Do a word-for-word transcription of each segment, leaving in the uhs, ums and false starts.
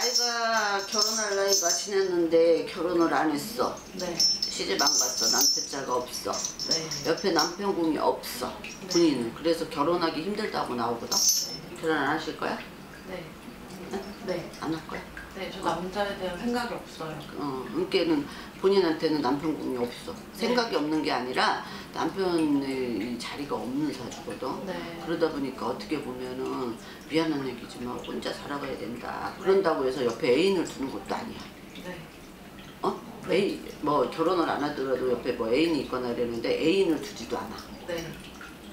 나이가 결혼할 나이가 지났는데 결혼을 안 했어. 네. 시집 안 갔어. 남편자가 없어. 네. 옆에 남편궁이 없어. 네. 본인은. 그래서 결혼하기 힘들다고 나오거든. 네. 결혼 안 하실 거야? 네. 네? 네. 안 할 거야? 네. 저 남자에 대한 생각이 없어요. 어, 그러니까는 본인한테는 남편궁이 없어. 네. 생각이 없는 게 아니라 남편의 자리가 없는 사주거든. 네. 그러다 보니까 어떻게 보면은 미안한 얘기지만 혼자 살아가야 된다. 그런다고 해서 옆에 애인을 두는 것도 아니야. 네. 어? 네. 애인, 뭐 결혼을 안 하더라도 옆에 뭐 애인이 있거나 이러는데 애인을 두지도 않아. 네.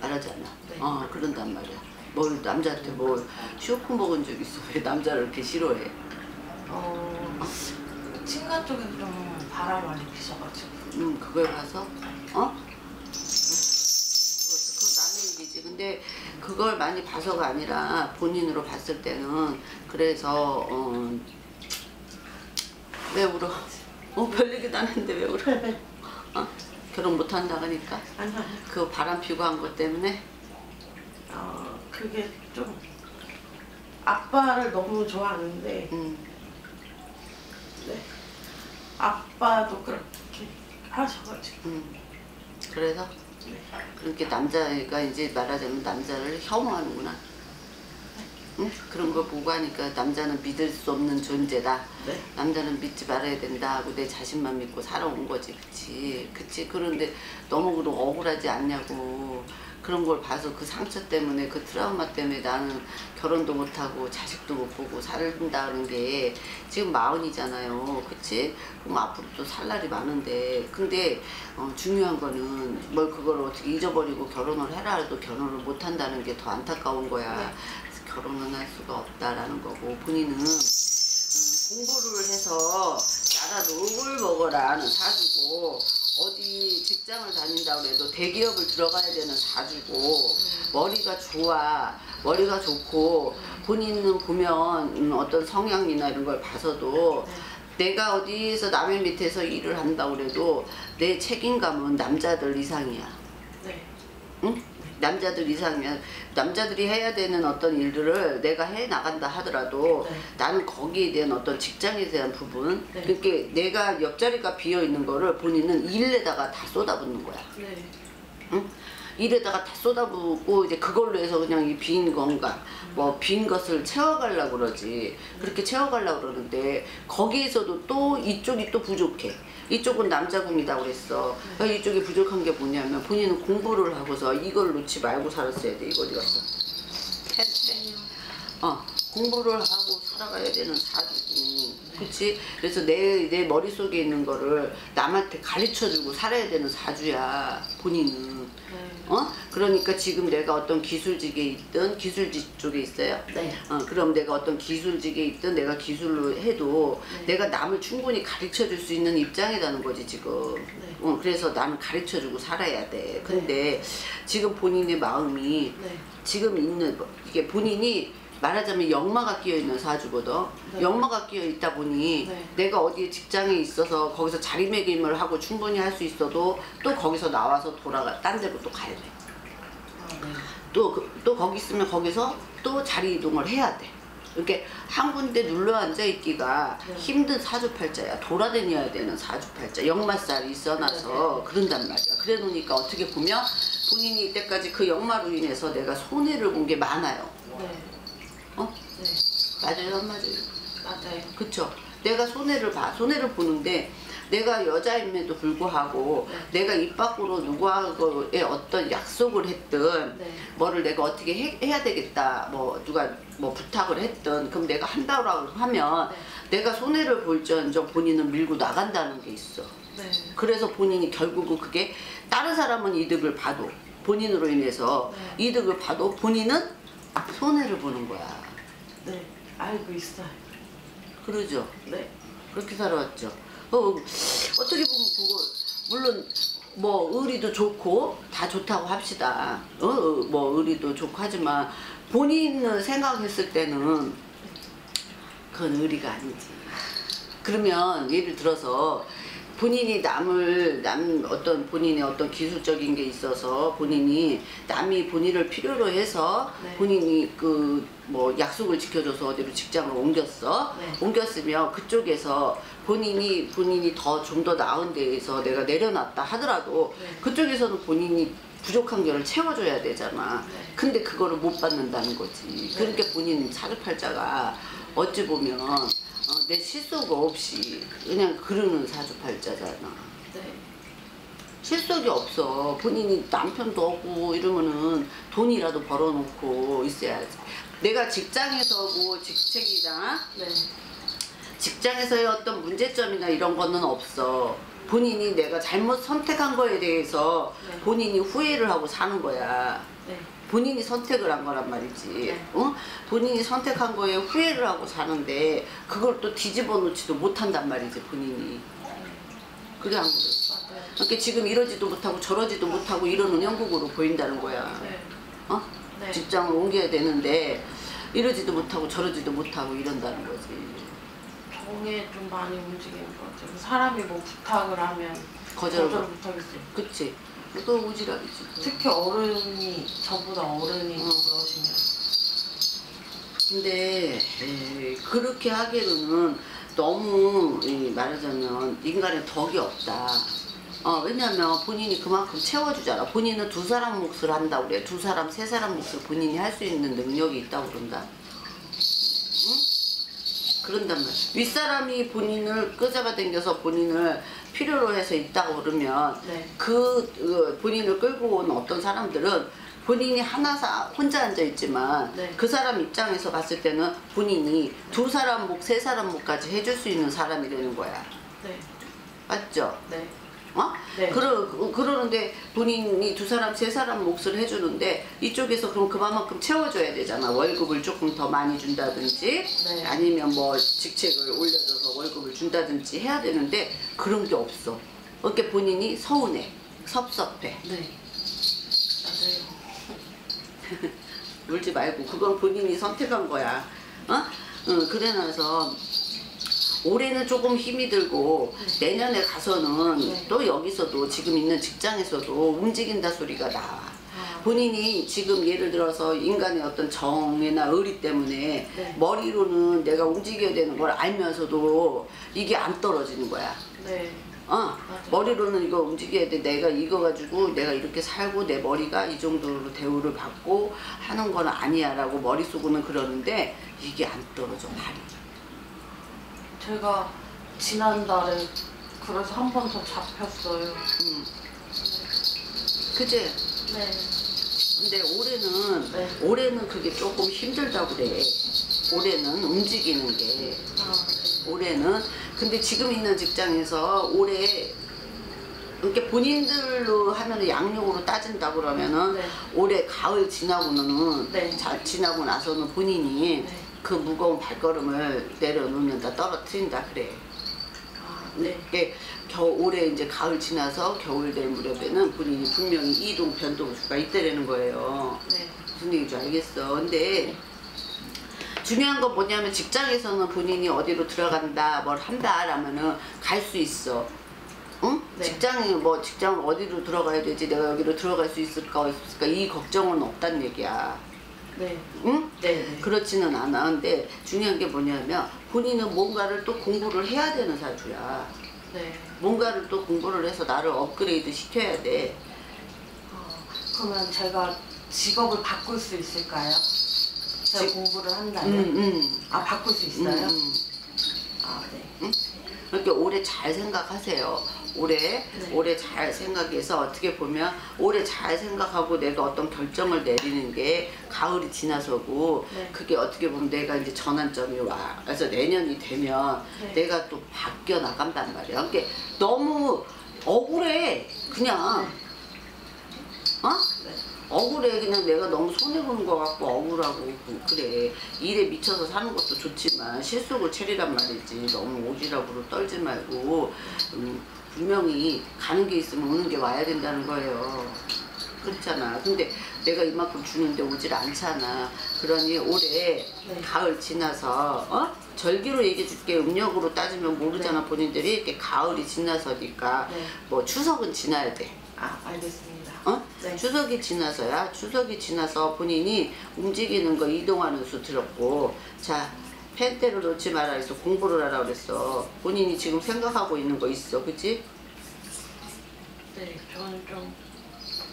알았잖아. 네. 어, 그런단 말이야. 뭘 남자한테 뭘 쇼크 먹은 적 있어? 왜 남자를 이렇게 싫어해? 어, 어? 친가 쪽에 좀 바람 많이 피셔가지고. 음, 그걸 봐서? 어? 근데 그걸 많이 봐서가 아니라 본인으로 봤을 때는 그래서 어, 왜 울어? 어, 별 얘기도 안 했는데 왜 울어? 어? 결혼 못 한다니까? 아니요. 그 바람 피고 한 것 때문에? 어, 그게 좀 아빠를 너무 좋아하는데 음. 네. 아빠도 그렇게 하셔가지고 음. 그래서? 그렇게 남자가 이제 말하자면 남자를 혐오하는구나. 응? 그런 거 보고 하니까 남자는 믿을 수 없는 존재다. 네. 남자는 믿지 말아야 된다 하고 내 자신만 믿고 살아온 거지. 그치? 그치? 그런데 너무 그런 억울하지 않냐고. 그런 걸 봐서 그 상처 때문에 그 트라우마 때문에 나는 결혼도 못하고 자식도 못 보고 살다는 게 지금 마흔이잖아요. 그치? 그럼 앞으로 또 살 날이 많은데. 근데 어, 중요한 거는 뭘 그걸 어떻게 잊어버리고 결혼을 해라 해도 결혼을 못 한다는 게 더 안타까운 거야. 네. 결혼은 할 수가 없다라는 거고 본인은 음, 공부를 해서 나라 욕을 먹어라는 사주고 어디 직장을 다닌다고 해도 대기업을 들어가야 되는 사주고 머리가 좋아, 머리가 좋고 본인은 보면 어떤 성향이나 이런 걸 봐서도 내가 어디에서 남의 밑에서 일을 한다고 해도 내 책임감은 남자들 이상이야. 응? 남자들 이상이야. 남자들이 해야 되는 어떤 일들을 내가 해나간다 하더라도 네. 나는 거기에 대한 어떤 직장에 대한 부분 네. 그러니까 내가 옆자리가 비어있는 거를 본인은 일에다가 다 쏟아붓는 거야. 네. 응? 일에다가 다 쏟아붓고 이제 그걸로 해서 그냥 이 빈 건가 뭐 빈 것을 채워가려고 그러지. 그렇게 채워가려고 그러는데 거기에서도 또 이쪽이 또 부족해. 이쪽은 남자궁이다 그랬어. 네. 이쪽이 부족한 게 뭐냐면 본인은 공부를 하고서 이걸 놓지 말고 살았어야 돼. 이거 어디 갔어? 어, 공부를 하고 살아가야 되는 사주고. 그치? 그래서 내, 내 머릿속에 있는 거를 남한테 가르쳐주고 살아야 되는 사주야. 본인은. 네. 어? 그러니까 지금 내가 어떤 기술직에 있든 기술직 쪽에 있어요? 네. 어, 그럼 내가 어떤 기술직에 있든 내가 기술로 해도 네. 내가 남을 충분히 가르쳐 줄 수 있는 입장이라는 거지 지금. 네. 어, 그래서 나는 가르쳐 주고 살아야 돼. 근데 네. 지금 본인의 마음이 네. 지금 있는 이게 본인이 말하자면 역마가 끼어있는 사주거든. 네. 역마가 끼어있다 보니 네. 내가 어디에 직장에 있어서 거기서 자리매김을 하고 충분히 할 수 있어도 또 거기서 나와서 돌아가 딴 데로 또 가야 돼. 또, 그, 또 거기 있으면 거기서 또 자리 이동을 해야 돼. 이렇게 한 군데 눌러 앉아있기가 네. 힘든 사주팔자야. 돌아다녀야 되는 사주팔자. 역마살이 있어놔서 네. 그런단 말이야. 그래 놓으니까 어떻게 보면 본인이 이때까지 그 역마로 인해서 내가 손해를 본 게 많아요. 네. 어? 네. 맞아요, 안 맞아요? 맞아요. 그쵸? 내가 손해를 봐. 손해를 보는데 내가 여자임에도 불구하고 네. 내가 입 밖으로 누구하고의 어떤 약속을 했든 네. 뭐를 내가 어떻게 해, 해야 되겠다 뭐 누가 뭐 부탁을 했든 그럼 내가 한다고 하면 네. 내가 손해를 볼지언정 본인은 밀고 나간다는 게 있어. 네. 그래서 본인이 결국은 그게 다른 사람은 이득을 봐도 본인으로 인해서 네. 이득을 봐도 본인은 손해를 보는 거야. 네, 알고 있어요. 그러죠? 네. 그렇게 살아왔죠. 어, 어떻게 보면 그거 물론 뭐 의리도 좋고 다 좋다고 합시다. 어, 뭐 의리도 좋고 하지만 본인을 생각했을 때는 그건 의리가 아니지. 그러면 예를 들어서 본인이 남을 남 어떤 본인의 어떤 기술적인 게 있어서 본인이 남이 본인을 필요로 해서 네. 본인이 그 뭐 약속을 지켜줘서 어디로 직장을 옮겼어. 네. 옮겼으면 그쪽에서 본인이 본인이 더 좀 더 나은 데에서 내가 내려놨다 하더라도 네. 그쪽에서는 본인이 부족한 거를 채워줘야 되잖아. 네. 근데 그거를 못 받는다는 거지. 네. 그러니까 본인 사주팔자가 어찌 보면 어, 내 실속 없이 그냥 그러는 사주팔자잖아. 네. 실속이 없어. 본인이 남편도 없고 이러면은 돈이라도 벌어놓고 있어야지. 내가 직장에서 뭐 직책이나 네. 직장에서의 어떤 문제점이나 이런 거는 없어. 본인이 내가 잘못 선택한 거에 대해서 네. 본인이 후회를 하고 사는 거야. 네. 본인이 선택을 한 거란 말이지. 네. 어? 본인이 선택한 거에 후회를 하고 사는데 그걸 또 뒤집어 놓지도 못한단 말이지 본인이. 그게 안 그래. 그러니까 지금 이러지도 못하고 저러지도 못하고 이런 운영국으로 보인다는 거야. 네. 어? 네. 직장을 옮겨야 되는데 이러지도 못하고 저러지도 못하고 이런다는 거지. 공에 좀 많이 움직이는 것 같아요. 사람이 뭐 부탁을 하면 거절을, 거절을 못하겠어요. 그치. 또 오지랖이지. 특히 어른이, 저보다 어른이 어. 그러시면. 근데 에이, 그렇게 하기로는 너무 에이, 말하자면 인간의 덕이 없다. 어, 왜냐면 본인이 그만큼 채워주잖아. 본인은 두 사람 몫을 한다고 그래. 두 사람, 세 사람 몫을 본인이 할 수 있는 능력이 있다고 그런다. 그런단 말이야. 윗사람이 본인을 끄잡아 당겨서 본인을 필요로 해서 있다고 그러면 네. 그 본인을 끌고 온 어떤 사람들은 본인이 하나 사, 혼자 앉아있지만 네. 그 사람 입장에서 봤을 때는 본인이 두 사람 목, 세 사람 목까지 해줄 수 있는 사람이 되는 거야. 네. 맞죠? 네. 어? 네. 그러, 그러는데 본인이 두 사람, 세 사람 몫을 해주는데 이쪽에서 그럼 그만큼 채워줘야 되잖아. 월급을 조금 더 많이 준다든지 네. 아니면 뭐 직책을 올려줘서 월급을 준다든지 해야 되는데 그런 게 없어. 그러니까 본인이 서운해, 섭섭해. 네. 맞아요. 울지 말고 그건 본인이 선택한 거야. 어? 응, 그래놔서 올해는 조금 힘이 들고 네. 내년에 가서는 네. 또 여기서도 지금 있는 직장에서도 움직인다 소리가 나와. 아. 본인이 지금 예를 들어서 인간의 어떤 정이나 의리 때문에 네. 머리로는 내가 움직여야 되는 걸 알면서도 이게 안 떨어지는 거야. 네. 어. 머리로는 이거 움직여야 돼. 내가 이거 가지고 내가 이렇게 살고 내 머리가 이 정도로 대우를 받고 하는 건 아니야 라고 머릿속으로는 그러는데 이게 안 떨어져 말이야. 제가 지난달에 그래서 한 번 더 잡혔어요. 음. 그치? 네. 근데 올해는, 네. 올해는 그게 조금 힘들다고 그래. 올해는 움직이는 게. 아, 네. 올해는. 근데 지금 있는 직장에서 올해, 이렇게 본인들로 하면 양력으로 따진다 그러면은 네. 올해 가을 지나고는, 네. 자, 지나고 나서는 본인이 네. 그 무거운 발걸음을 내려놓는다, 떨어뜨린다 그래. 아, 네. 네. 겨우 올해 이제 가을 지나서 겨울 될 무렵에는 본인이 분명히 이동 변동수가 있다라는 거예요. 네. 무슨 얘기인지 알겠어. 근데 중요한 건 뭐냐면 직장에서는 본인이 어디로 들어간다, 뭘 한다 라면은 갈 수 있어. 응? 네. 직장이 뭐 직장 어디로 들어가야 되지? 내가 여기로 들어갈 수 있을까 없을까 이 걱정은 없단 얘기야. 네. 응? 네. 그렇지는 않아. 근데 중요한 게 뭐냐면 본인은 뭔가를 또 공부를 해야 되는 사주야. 네. 뭔가를 또 공부를 해서 나를 업그레이드 시켜야 돼. 어, 그러면 제가 직업을 바꿀 수 있을까요? 제가 직... 공부를 한다면? 음, 음. 아, 바꿀 수 있어요? 음. 아, 네. 응? 그렇게 올해 잘 생각하세요. 올해, 네. 올해 잘 생각해서 어떻게 보면 올해 잘 생각하고 내가 어떤 결정을 내리는 게 가을이 지나서고 네. 그게 어떻게 보면 내가 이제 전환점이 와. 그래서 내년이 되면 네. 내가 또 바뀌어 나간단 말이야. 그러니까 너무 억울해. 그냥. 어? 네. 억울해. 그냥 내가 너무 손해보는 것 같고 억울하고 그래. 일에 미쳐서 사는 것도 좋지만 실속을 체리란 말이지. 너무 오지랖으로 떨지 말고 음, 분명히 가는 게 있으면 오는 게 와야 된다는 거예요. 그렇잖아. 근데 내가 이만큼 주는데 오질 않잖아. 그러니 올해 네. 가을 지나서 어? 절기로 얘기해 줄게. 음력으로 따지면 모르잖아. 네. 본인들이 이렇게 가을이 지나서니까 네. 뭐 추석은 지나야 돼. 아, 알겠습니다. 어? 네. 추석이 지나서야. 추석이 지나서 본인이 움직이는 거 이동하는 수 들었고, 자 펜대를 놓지 말라 그랬어. 공부를 하라 그랬어. 본인이 지금 생각하고 있는 거 있어, 그치? 네, 저는 좀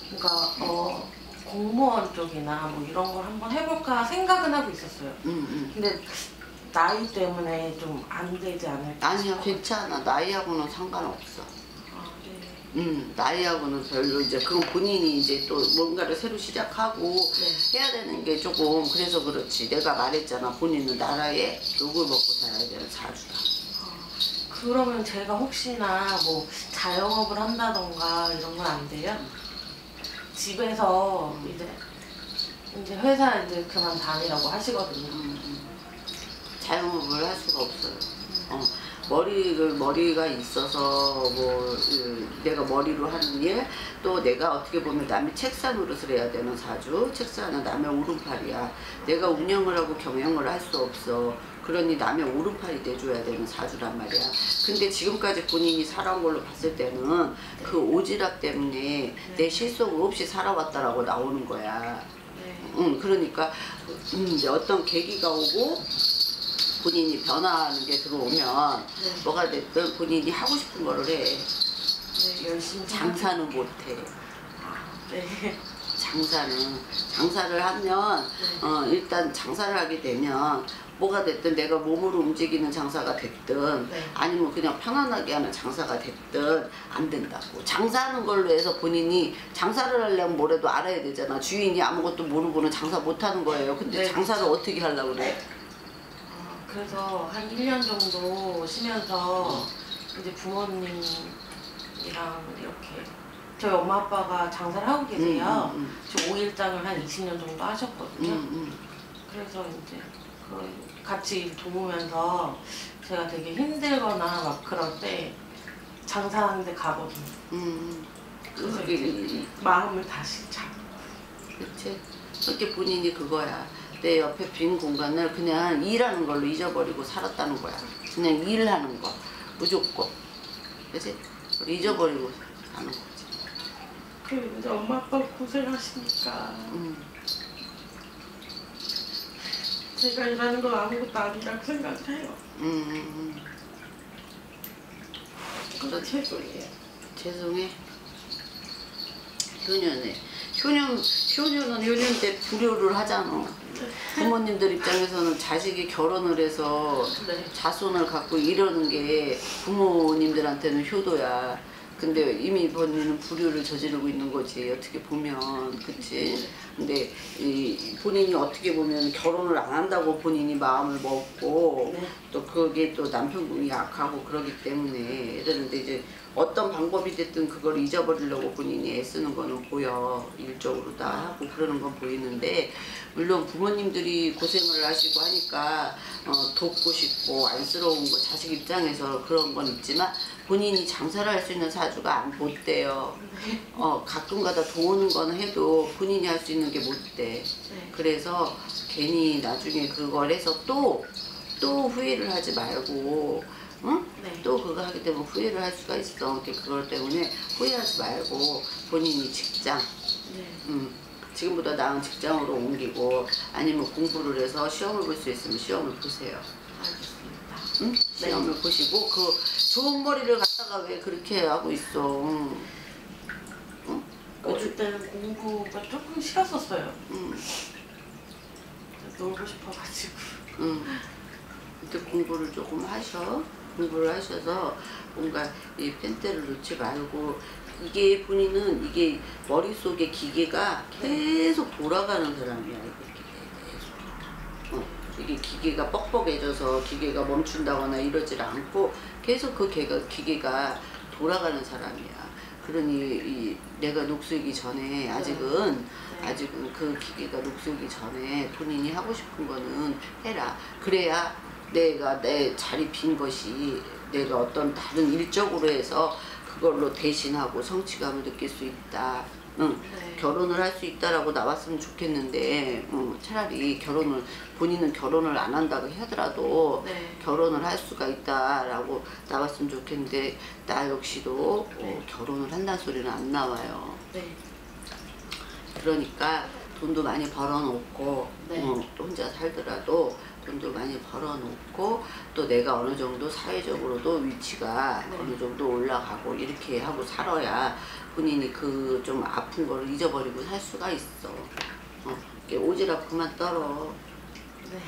그러니까 어 공무원 쪽이나 뭐 이런 걸 한번 해볼까 생각은 하고 있었어요. 음, 음. 근데 나이 때문에 좀 안 되지 않을까? 아니야, 괜찮아. 나이하고는 상관없어. 음, 나이하고는 별로. 이제 그건 본인이 이제 또 뭔가를 새로 시작하고 네. 해야 되는 게 조금 그래서 그렇지. 내가 말했잖아. 본인은 나라에 욕을 먹고 살아야 되는 사주다. 어, 그러면 제가 혹시나 뭐 자영업을 한다던가 이런 건 안 돼요? 집에서 음. 이제 이제 회사 이제 그만 다니라고 하시거든요. 음. 자영업을 할 수가 없어요. 음. 어. 머리를 머리가 있어서 뭐 내가 머리로 하는 일, 또 내가 어떻게 보면 남의 책사 노릇을 해야 되는 사주. 책사는 남의 오른팔이야. 내가 운영을 하고 경영을 할 수 없어. 그러니 남의 오른팔이 돼줘야 되는 사주란 말이야. 근데 지금까지 본인이 살아온 걸로 봤을 때는 그 오지랖 때문에 내 실속 없이 살아왔다라고 나오는 거야. 응, 그러니까 이제 어떤 계기가 오고 본인이 변화하는 게 들어오면 네. 뭐가 됐든 본인이 하고 싶은 거를 해. 네, 열심히. 장사는 못 해. 네. 장사는. 장사를 하면 네. 어, 일단 장사를 하게 되면 뭐가 됐든 내가 몸으로 움직이는 장사가 됐든 네. 아니면 그냥 편안하게 하는 장사가 됐든 안 된다고. 장사하는 걸로 해서 본인이 장사를 하려면 뭐래도 알아야 되잖아. 주인이 아무것도 모르고는 장사 못 하는 거예요. 근데 네. 장사를 어떻게 하려고 그래? 그래서 한 일 년 정도 쉬면서 이제 부모님이랑 이렇게 저희 엄마 아빠가 장사를 하고 계세요. 음, 음, 음. 지금 오일장을 한 이십 년 정도 하셨거든요. 음, 음. 그래서 이제 그 같이 도우면서 제가 되게 힘들거나 막 그럴 때 장사하는 데 가거든요. 음, 그래서 음. 이제 마음을 다시 잡고. 그치? 그렇게 본인이 그거야. 내 옆에 빈 공간을 그냥 일하는 걸로 잊어버리고 살았다는 거야. 그냥 일하는 거 무조건, 그치? 잊어버리고 사는 거지. 그럼 이제 엄마 아빠 고생하시니까 음. 제가 일하는 건 아무것도 아니라고 생각을 해요. 음. 그래서 죄송해요. 죄송해? 효녀네. 효녀, 효녀는 효녀 때 불효를 하잖아. 부모님들 입장에서는 자식이 결혼을 해서 네. 자손을 갖고 이러는 게 부모님들한테는 효도야. 근데 이미 본인은 불효를 저지르고 있는 거지, 어떻게 보면. 그치? 근데 이 본인이 어떻게 보면 결혼을 안 한다고 본인이 마음을 먹고 네. 또 그게 또 남편분이 약하고 그러기 때문에 이러는데, 이제 어떤 방법이 됐든 그걸 잊어버리려고 본인이 애쓰는 거는 보여. 일적으로 다 하고 그러는 건 보이는데, 물론 부모님들이 고생을 하시고 하니까 어, 돕고 싶고 안쓰러운 거 자식 입장에서 그런 건 있지만, 본인이 장사를 할 수 있는 사주가 못 돼요. 어, 가끔가다 도우는 건 해도 본인이 할 수 있는 게 못 돼. 그래서 괜히 나중에 그걸 해서 또 또 후회를 하지 말고, 응? 네. 또 그거 하게 되면 후회를 할 수가 있어. 그걸 때문에 후회하지 말고 본인이 직장, 네. 음, 지금보다 나은 직장으로 옮기고, 아니면 공부를 해서 시험을 볼 수 있으면 시험을 보세요. 알겠습니다. 응? 시험을 네. 보시고, 그 좋은 머리를 갖다가 왜 그렇게 하고 있어? 응? 응? 어릴 때는 공부가 조금 싫었었어요. 응. 놀고 싶어가지고. 응. 근데 공부를 조금 하셔. 공부를 하셔서 뭔가 이 펜대를 놓지 말고, 이게 본인은 이게 머릿속에 기계가 계속 돌아가는 사람이야. 이게 계속. 어, 이게 기계가 뻑뻑해져서 기계가 멈춘다거나 이러질 않고 계속 그 개가, 기계가 돌아가는 사람이야. 그러니 이 내가 녹슬기 전에 아직은 네. 아직은 그 기계가 녹슬기 전에 본인이 하고 싶은 거는 해라. 그래야 내가 내 자리 빈 것이 내가 어떤 다른 일적으로 해서 그걸로 대신하고 성취감을 느낄 수 있다. 응. 네. 결혼을 할 수 있다라고 나왔으면 좋겠는데 응. 차라리 결혼을 본인은 결혼을 안 한다고 하더라도 네. 결혼을 할 수가 있다라고 나왔으면 좋겠는데 나 역시도 네. 어, 결혼을 한다는 소리는 안 나와요. 네. 그러니까 돈도 많이 벌어놓고 네. 응. 또 혼자 살더라도 돈도 많이 벌어놓고 또 내가 어느 정도 사회적으로도 위치가 네. 어느 정도 올라가고 이렇게 하고 살아야 본인이 그 좀 아픈 거를 잊어버리고 살 수가 있어. 어, 오지랖 그만 떨어. 네.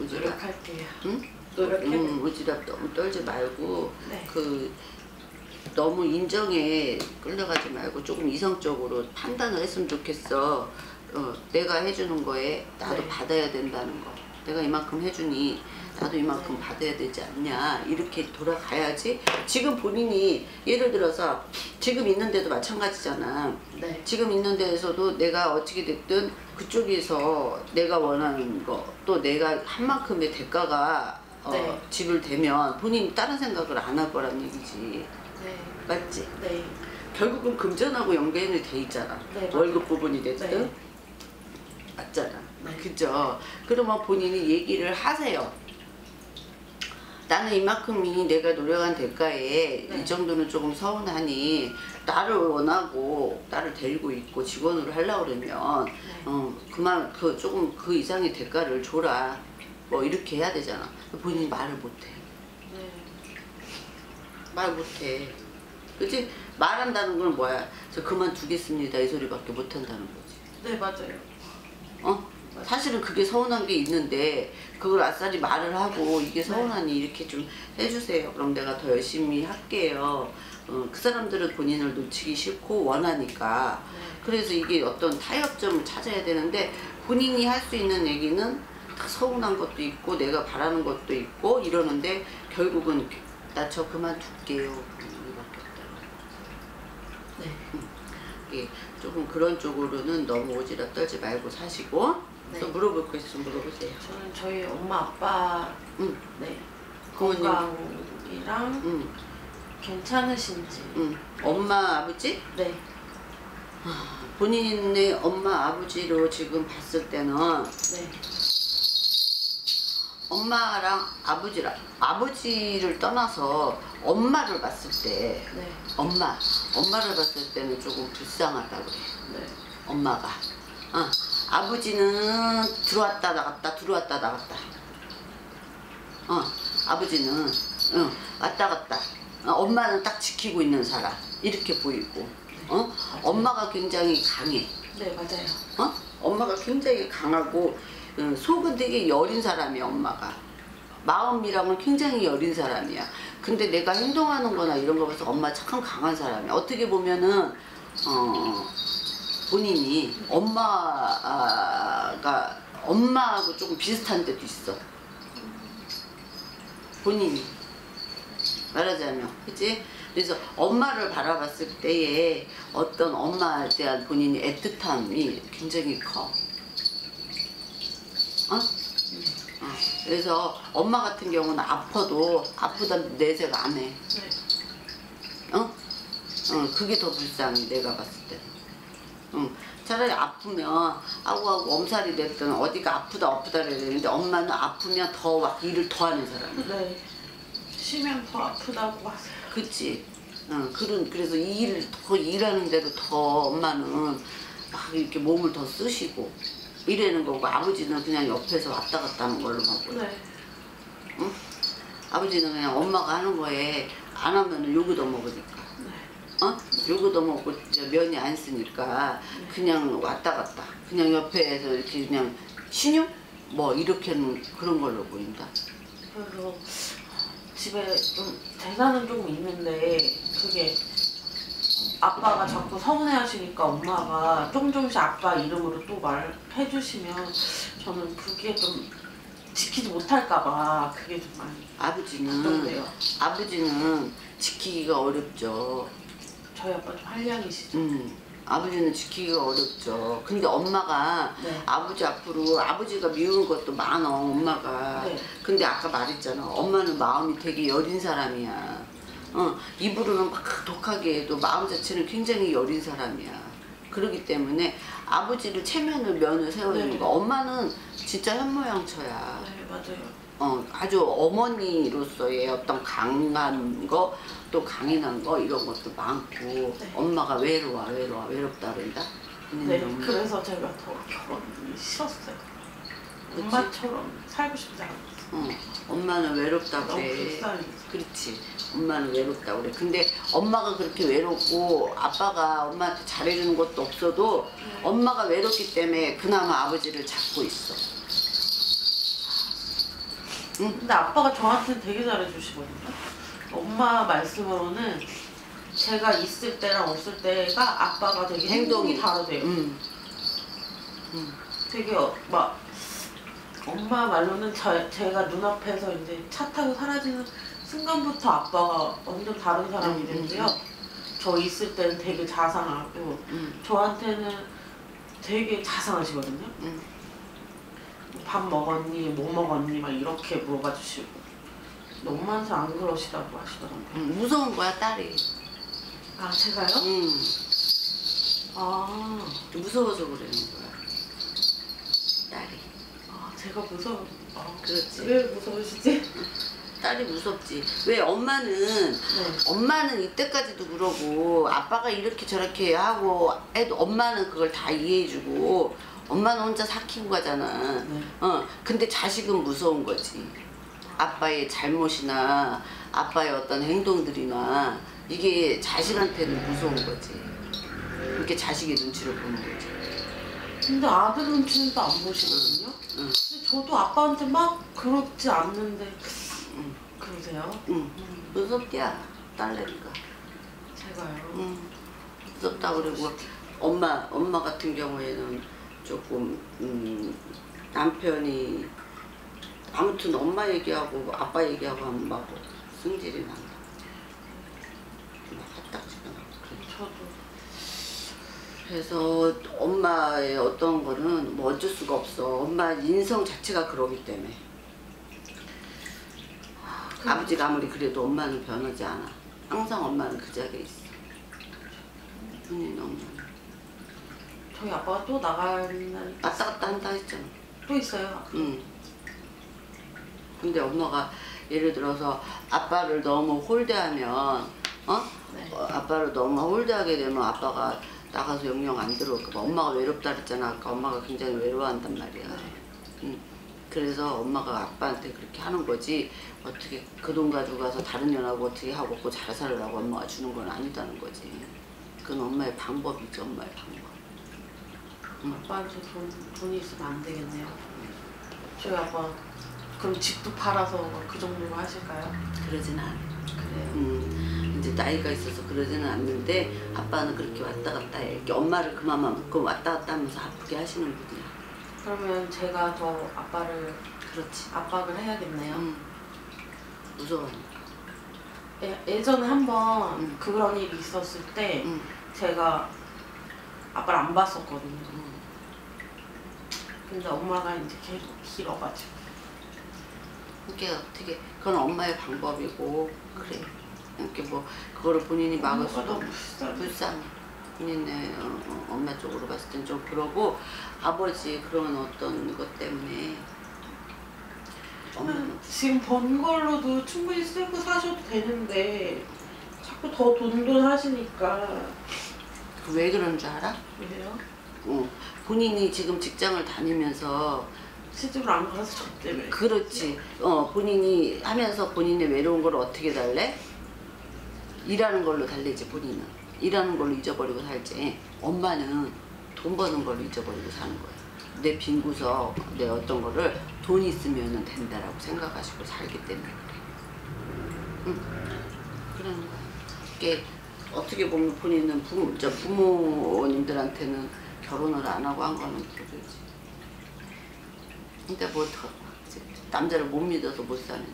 오지랖. 노력할게요. 응? 노력해. 응, 오지랖 너무 떨지 말고 네. 그 너무 인정에 끌려가지 말고 조금 이성적으로 판단을 했으면 좋겠어. 어, 내가 해주는 거에 나도 네. 받아야 된다는 거. 내가 이만큼 해주니 나도 이만큼 네. 받아야 되지 않냐 이렇게 돌아가야지. 지금 본인이 예를 들어서 지금 있는데도 마찬가지잖아. 네. 지금 있는데에서도 내가 어떻게 됐든 그쪽에서 내가 원하는 거 또 내가 한 만큼의 대가가 어, 네. 집을 대면 본인이 다른 생각을 안 할 거란 얘기지. 네. 맞지? 네. 결국은 금전하고 연계는 돼 있잖아. 네, 월급 부분이 됐든 네. 맞잖아. 네. 그죠? 그러면 본인이 얘기를 하세요. 나는 이만큼이 내가 노력한 대가에 네. 이 정도는 조금 서운하니 나를 원하고 나를 데리고 있고 직원으로 하려고 그러면 네. 어, 그만 그 조금 그 이상의 대가를 줘라. 뭐 이렇게 해야 되잖아. 본인이 말을 못해. 네. 말 못해. 그치? 말한다는 건 뭐야? 저 그만두겠습니다 이 소리밖에 못한다는 거지. 네 맞아요. 어? 맞아요. 사실은 그게 서운한 게 있는데 그걸 아싸리 말을 하고 이게 서운하니 이렇게 좀 해주세요. 그럼 내가 더 열심히 할게요. 어, 그 사람들은 본인을 놓치기 싫고 원하니까 네. 그래서 이게 어떤 타협점을 찾아야 되는데 본인이 할 수 있는 얘기는 다 서운한 것도 있고 내가 바라는 것도 있고 이러는데 결국은 나 저 그만둘게요. 네. 응. 예. 조금 그런 쪽으로는 너무 오지랖 떨지 말고 사시고 네. 또 물어볼 거 있으면 물어보세요. 저는 저희 엄마 아빠 응. 네. 건강이랑 응. 괜찮으신지 응. 엄마 아버지? 네. 본인의 엄마 아버지로 지금 봤을 때는 네. 엄마랑 아버지랑 아버지를 떠나서 엄마를 봤을 때 네. 엄마 엄마를 봤을 때는 조금 불쌍하다고 그래. 네. 엄마가 어. 아버지는 들어왔다 나갔다 들어왔다 나갔다 어 아버지는 어. 왔다 갔다 어. 엄마는 딱 지키고 있는 사람 이렇게 보이고 어 네. 엄마가 굉장히 강해. 네 맞아요. 어 엄마가 굉장히 강하고 응, 속은 되게 여린 사람이야. 엄마가 마음이랑은 굉장히 여린 사람이야. 근데 내가 행동하는 거나 이런 거 봐서 엄마 착한 강한 사람이야. 어떻게 보면은 어, 본인이 엄마가 엄마하고 조금 비슷한 데도 있어. 본인이 말하자면 그치? 그래서 엄마를 바라봤을 때에 어떤 엄마에 대한 본인의 애틋함이 굉장히 커. 어? 네. 어. 그래서 엄마 같은 경우는 아파도 아프단 내색 안 해. 네. 어? 어, 그게 더 불쌍해 내가 봤을 때. 응. 어. 차라리 아프면 아구아구 엄살이 됐든 어디가 아프다 아프다 그래야 되는데 엄마는 아프면 더 막 일을 더 하는 사람이야. 네. 쉬면 더 아프다고 막. 그치. 응. 어. 그런 그래서 일을 더 일하는데도 더 엄마는 막 이렇게 몸을 더 쓰시고. 이래는 거고 아버지는 그냥 옆에서 왔다 갔다 하는 걸로 하고 네. 응? 아버지는 그냥 엄마가 하는 거에 안 하면 요구도 먹으니까 네. 어? 요구도 먹고 면이 안 쓰니까 네. 그냥 왔다 갔다 그냥 옆에서 이렇게 그냥 신용? 뭐 이렇게는 그런 걸로 보인다. 그래서 집에 좀 재산은 조금 있는데 그게 아빠가 자꾸 서운해 하시니까 엄마가 조금조금씩 아빠 이름으로 또 말해 주시면 저는 그게 좀 지키지 못할까봐 그게 좀 많이 아버지는 어떤데요? 아버지는 지키기가 어렵죠. 저희 아빠 좀 한량이시죠? 음, 아버지는 지키기가 어렵죠. 근데 엄마가 네. 아버지 앞으로 아버지가 미운 것도 많아 엄마가. 네. 근데 아까 말했잖아 엄마는 마음이 되게 여린 사람이야. 어, 입으로는 막 독하게 해도 마음 자체는 굉장히 여린 사람이야. 그렇기 때문에 아버지를 체면을 면을 세워주는 거. 네. 엄마는 진짜 현모양처야. 네, 맞아요. 어, 아주 어머니로서의 어떤 강한 거, 또 강인한 거 이런 것도 많고. 네. 엄마가 외로워, 외로워, 외롭다 그런다. 네, 그래서 제가 더 결혼이 싫었어요. 그치? 엄마처럼 살고 싶지 않았어요. 어, 엄마는 외롭다고 그래. 그렇지. 엄마는 외롭다고 그래. 근데 엄마가 그렇게 외롭고 아빠가 엄마한테 잘해주는 것도 없어도. 네. 엄마가 외롭기 때문에 그나마 아버지를 잡고 있어. 응? 근데 아빠가 저한테는 되게 잘해주시거든요. 엄마 말씀으로는 제가 있을 때랑 없을 때가 아빠가 되게 행동이 다르대요. 응. 응. 되게 막 엄마 말로는 저, 제가 눈앞에서 이제 차 타고 사라지는 순간부터 아빠가 완전 다른 사람이 된대요. 음, 음. 저 있을 때는 되게 자상하고. 음. 저한테는 되게 자상하시거든요. 음. 밥 먹었니? 뭐 먹었니? 막 이렇게 물어봐주시고. 엄마한테 안 그러시다고 하시더라고요. 음, 무서운 거야, 딸이. 아, 제가요? 음. 아, 무서워서 그러는 거야, 딸이. 제가 무서워. 아, 그렇지. 왜 무서우시지? 딸이 무섭지. 왜 엄마는. 네. 엄마는 이때까지도 그러고 아빠가 이렇게 저렇게 하고 해도 엄마는 그걸 다 이해해주고 엄마는 혼자 삭히고 가잖아. 네. 어, 근데 자식은 무서운 거지. 아빠의 잘못이나 아빠의 어떤 행동들이나 이게 자식한테는 무서운 거지. 이렇게 자식의 눈치를 보는 거지. 근데 아들 눈치는 또 안 보시거든요. 응. 응. 저도 아빠한테 막 그렇지 않는데. 응. 그러세요? 응. 응. 무섭디야, 딸내미가. 제가요? 응. 무섭다 그러고 엄마 엄마 같은 경우에는 조금 음, 남편이 아무튼 엄마 얘기하고 아빠 얘기하고 하면 막 승질이 난다. 막 헛딱지가 나고 그래. 저도. 그래서 엄마의 어떤 거는 뭐 어쩔 수가 없어. 엄마 인성 자체가 그러기 때문에. 그래. 아버지가 아무리 그래도 엄마는 변하지 않아. 항상 엄마는 그 자리에 있어. 눈이 너무. 저희 아빠가 또 나가는 날 왔다 갔다 한다 했잖아. 또 있어요? 응. 근데 엄마가 예를 들어서 아빠를 너무 홀대하면 어? 네. 어, 아빠를 너무 홀대하게 되면 아빠가 나가서 영영 안 들어올까봐. 엄마가 외롭다 그랬잖아. 아까 엄마가 굉장히 외로워한단 말이야. 응. 그래서 엄마가 아빠한테 그렇게 하는 거지. 어떻게 그 돈 가지고 가서 다른 년하고 어떻게 하고 먹고 잘 살으라고 엄마가 주는 건 아니다는 거지. 그건 엄마의 방법이지. 엄마의 방법. 응. 아빠한테 돈, 돈이 있으면 안 되겠네요. 저희 아빠 그럼 집도 팔아서 그 정도로 하실까요? 그러진 않아. 그래요? 응. 이제 나이가 있어서 그러지는 않는데 아빠는 그렇게 왔다 갔다 해. 이렇게 엄마를 그만만 묶고 왔다 갔다 하면서 아프게 하시는 분이야. 그러면 제가 더 아빠를 그렇지 압박을 해야겠네요. 음. 무서워하니까. 예, 예전에 한번 음. 그런 일이 있었을 때 음. 제가 아빠를 안 봤었거든요. 음. 근데 엄마가 이제 계속 길어가지고. 그게 어떻게 그건 엄마의 방법이고 그래. 이렇게 뭐 그거를 본인이 막을 수도 불쌍해. 본인의 어, 어, 엄마 쪽으로 봤을 땐 좀 그러고 아버지 그런 어떤 것 때문에 엄마는 지금 번 걸로도 충분히 쓰고 사셔도 되는데 자꾸 더 돈돈 하시니까. 왜 그런 줄 알아? 왜요? 어, 본인이 지금 직장을 다니면서 시집을 안 가서 저 때문에. 그렇지. 어, 본인이 하면서 본인의 외로운 걸 어떻게 달래? 일하는 걸로 달래지. 본인은 일하는 걸로 잊어버리고 살지. 엄마는 돈 버는 걸로 잊어버리고 사는 거야. 내 빈 구석, 내 어떤 거를 돈 있으면 된다라고 생각하시고 살기 때문에 그래. 응. 그런 거야. 이게 어떻게 보면 본인은 부모, 저 부모님들한테는 결혼을 안 하고 한 거는 그러지. 근데 뭐 어떡하고 남자를 못 믿어서 못 사는데.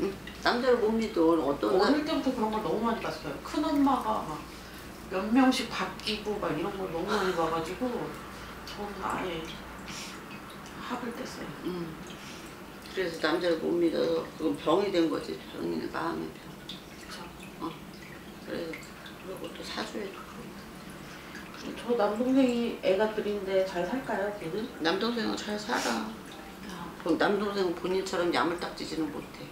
응? 남자를 못 믿어. 어떤 어릴 때부터 그런 걸 너무 많이 봤어요. 큰 엄마가 막 몇 명씩 바뀌고 막 이런 걸 너무 많이 봐가지고 저는 아예 합을 뗐어요. 응. 그래서 남자를 못 믿어서 그건 병이 된 거지. 병이 마음의 병. 그렇죠. 어. 그래서 그러고 또 사주에. 저 남동생이 애가 둘인데 잘 살까요? 걔는? 남동생은 잘 살아. 아. 그럼 남동생은 본인처럼 야물 딱지지는 못해.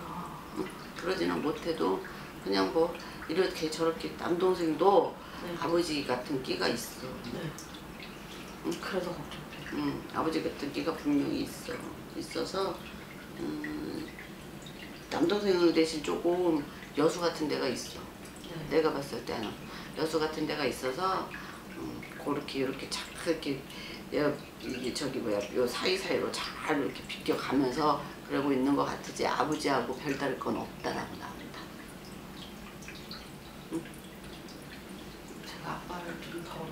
아. 응? 그러지는 못해도 그냥 뭐 이렇게 저렇게 남동생도 네. 아버지 같은 끼가 있어. 네. 응? 그래서 걱정돼. 응. 아버지 같은 끼가 분명히 있어. 있어서 음, 남동생은 대신 조금 여수 같은 데가 있어. 네. 내가 봤을 때는. 여수 같은 데가 있어서 음, 그렇게 이렇게 착 이렇게 여, 이게 저기 뭐야 요 사이사이로 잘 이렇게 비껴가면서 그러고 있는 것 같으지 아버지하고 별다를 건 없다라고 나옵니다. 응? 제가 아빠를 좀 더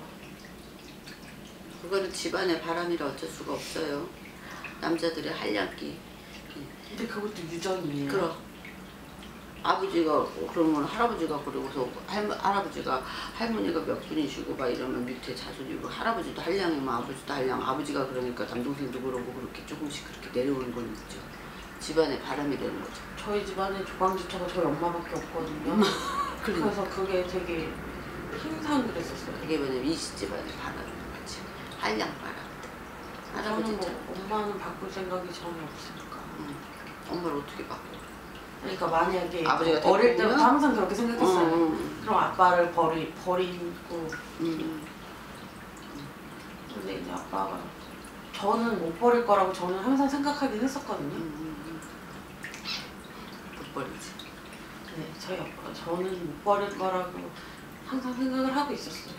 그거는 집안의 바람이라 어쩔 수가 없어요. 남자들의 한량기. 근데 그것도 유전이에요. 그럼. 아버지가 그러면 할아버지가 그러고서 할머, 할아버지가 할머니가 몇 분이시고 막 이러면 밑에 자손이고 할아버지도 한량이면 아버지도 한량 아버지가 그러니까 남동생도 그러고 그렇게 조금씩 그렇게 내려오는 건 있죠. 집안의 바람이 되는 거죠. 저희 집안에 조강지처가 저희 엄마밖에 없거든요. 그래서 그게 되게 항상 그랬었어요. 그게 뭐냐면 이 집안의 바람인 거지. 한량 바람. 할아버지 뭐 엄마는 바꿀 생각이 전혀 없으니까. 응. 엄마를 어떻게 바꿔? 그러니까 만약에 아버지가 어릴 때부터 보면? 항상 그렇게 생각했어요. 음, 음. 그럼 아빠를 버리, 버리고 음. 근데 이제 아빠가 저는 못 버릴 거라고 저는 항상 생각하긴 했었거든요. 음, 못 버리지. 네, 저희 아빠가 저는 못 버릴 거라고 항상 생각을 하고 있었어요.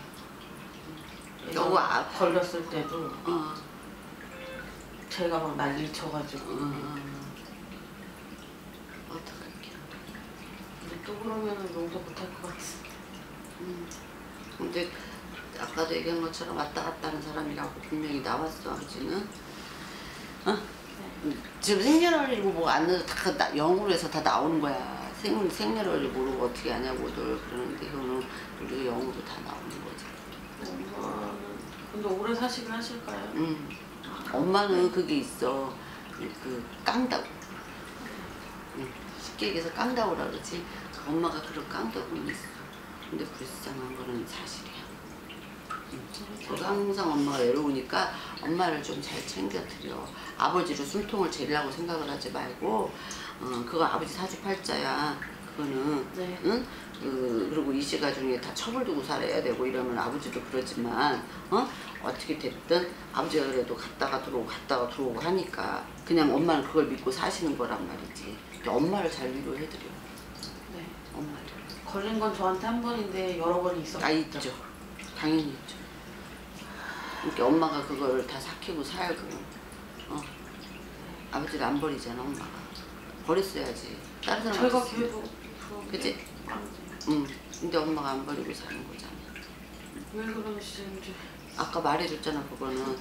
너무 아 걸렸을 때도 어. 제가 막 난리 쳐가지고 음. 또 그러면은 용서 못할 것 같아. 음. 근데 아까도 얘기한 것처럼 왔다 갔다 하는 사람이라고 분명히 나왔어, 아버지는. 어? 네. 지금 생년월일이고 뭐가 안 나서 다 나, 영으로 해서 다 나오는 거야. 생, 생년월일 모르고 어떻게 하냐고들 그러는데 이거는 우리가 영으로 다 나오는 거지. 엄마는 근데 오래 사시긴 하실까요? 응. 아, 엄마는 네. 그게 있어. 그 깡다구. 네. 응. 쉽게 얘기해서 깡다구라 그러지. 엄마가 그런 깡다구는 있어. 근데 불쌍한 거는 사실이야. 응. 항상 엄마가 외로우니까 엄마를 좀 잘 챙겨드려. 아버지로 숨통을 재려고 생각을 하지 말고 어, 그거 아버지 사주팔자야. 그거는 네. 응? 그, 그리고 이 시가 중에 다 첩을 두고 살아야 되고 이러면 아버지도 그러지만 어? 어떻게 됐든 아버지가 그래도 갔다가 들어오고 갔다가 들어오고 하니까 그냥 엄마는 그걸 믿고 사시는 거란 말이지. 엄마를 잘 위로해드려. 네. 엄마를. 걸린 건 저한테 한 번인데 여러 번이 있었죠. 아, 있죠. 당연히 있죠. 그러니까 엄마가 그걸 다 삭히고 살고. 어. 아버지를 안 버리잖아, 엄마가. 버렸어야지. 다른 사람 제가 계속. 그치? 응. 근데 엄마가 안 버리고 사는 거잖아. 왜 그러시는지. 아까 말해줬잖아, 그거는.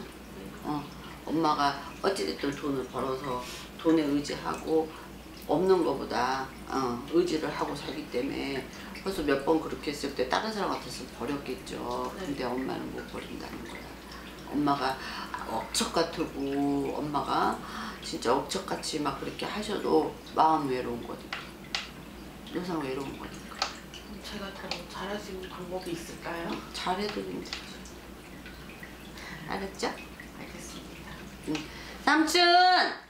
어. 엄마가 어찌됐든 돈을 벌어서 돈에 의지하고 없는 거보다 어, 의지를 하고 살기 때문에 벌써 몇 번 그렇게 했을 때 다른 사람 같았으면 버렸겠죠. 네. 근데 엄마는 못 버린다는 거야. 엄마가 억척 같고 엄마가 진짜 억척같이 막 그렇게 하셔도 마음 외로운 거니까. 항상 외로운 거니까. 제가 더 잘할 수 있는 방법이 있을까요? 잘해도 힘들지. 알았죠? 알겠습니다. 응. 삼촌!